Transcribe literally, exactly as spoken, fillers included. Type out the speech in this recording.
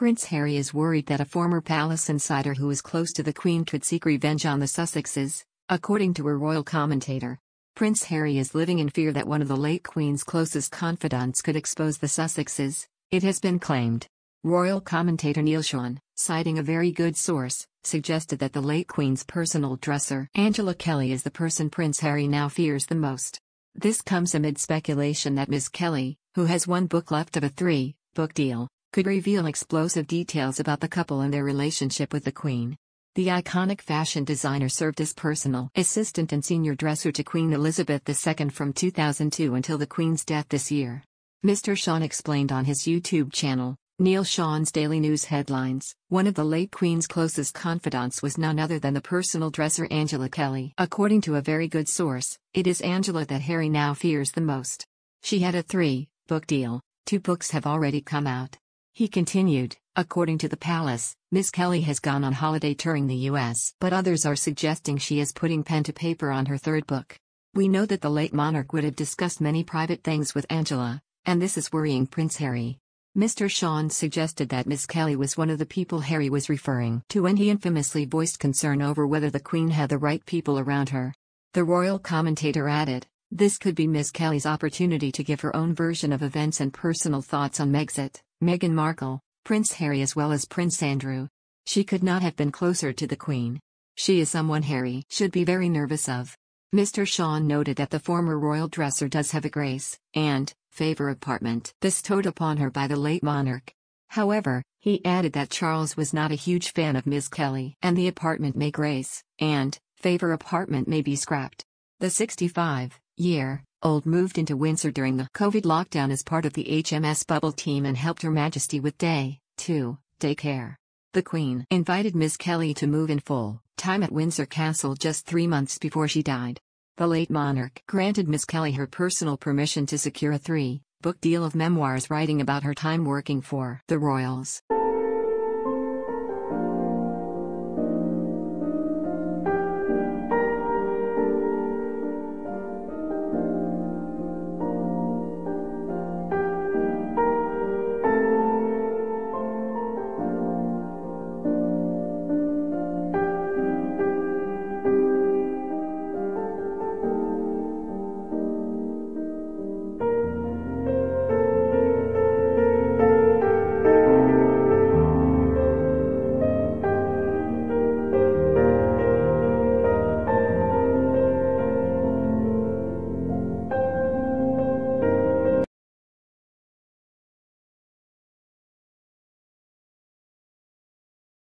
Prince Harry is worried that a former palace insider who is close to the Queen could seek revenge on the Sussexes, according to a royal commentator. Prince Harry is living in fear that one of the late Queen's closest confidants could expose the Sussexes, it has been claimed. Royal commentator Neil Sean, citing a very good source, suggested that the late Queen's personal dresser Angela Kelly is the person Prince Harry now fears the most. This comes amid speculation that Miz Kelly, who has one book left of a three-book deal, could reveal explosive details about the couple and their relationship with the Queen. The iconic fashion designer served as personal assistant and senior dresser to Queen Elizabeth the Second from two thousand two until the Queen's death this year. Mister Sean explained on his YouTube channel, Neil Sean's Daily News Headlines, one of the late Queen's closest confidants was none other than the personal dresser Angela Kelly. According to a very good source, it is Angela that Harry now fears the most. She had a three-book deal, two books have already come out. He continued, according to the palace, Miss Kelly has gone on holiday touring the U S, but others are suggesting she is putting pen to paper on her third book. We know that the late monarch would have discussed many private things with Angela, and this is worrying Prince Harry. Mister Sean suggested that Miss Kelly was one of the people Harry was referring to when he infamously voiced concern over whether the Queen had the right people around her. The royal commentator added, this could be Miss Kelly's opportunity to give her own version of events and personal thoughts on Megxit, Meghan Markle, Prince Harry as well as Prince Andrew. She could not have been closer to the Queen. She is someone Harry should be very nervous of. Mister Sean noted that the former royal dresser does have a grace and favor apartment bestowed upon her by the late monarch. However, he added that Charles was not a huge fan of Miss Kelly and the apartment may grace and favor apartment may be scrapped. The sixty-five-year-old moved into Windsor during the COVID lockdown as part of the H M S bubble team and helped Her Majesty with day two day care. The Queen invited Miss Kelly to move in full time at Windsor Castle just three months before she died. The late monarch granted Miss Kelly her personal permission to secure a three-book deal of memoirs writing about her time working for the royals.